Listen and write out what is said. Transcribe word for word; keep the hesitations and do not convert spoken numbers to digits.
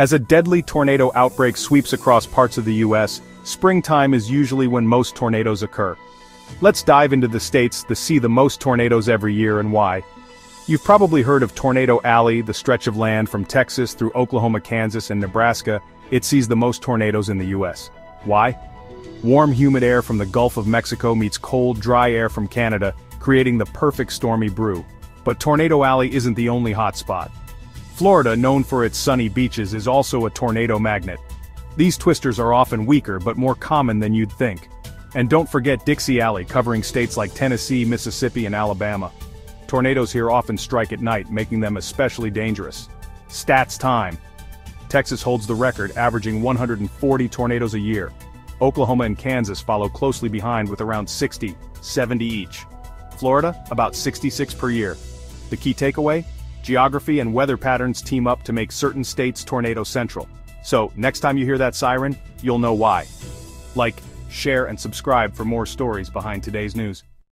As a deadly tornado outbreak sweeps across parts of the U S, springtime is usually when most tornadoes occur. Let's dive into the states that see the most tornadoes every year and why. You've probably heard of Tornado Alley, the stretch of land from Texas through Oklahoma, Kansas, and Nebraska. It sees the most tornadoes in the U S. Why? Warm, humid air from the Gulf of Mexico meets cold, dry air from Canada, creating the perfect stormy brew. But Tornado Alley isn't the only hot spot. Florida, known for its sunny beaches, is also a tornado magnet. These twisters are often weaker but more common than you'd think. And don't forget Dixie Alley, covering states like Tennessee, Mississippi, and Alabama. Tornadoes here often strike at night, making them especially dangerous. Stats time. Texas holds the record, averaging one hundred forty tornadoes a year. Oklahoma and Kansas follow closely behind with around sixty, seventy each. Florida, about sixty-six per year. The key takeaway? Geography and weather patterns team up to make certain states tornado central. So, next time you hear that siren, you'll know why. Like, share, and subscribe for more stories behind today's news.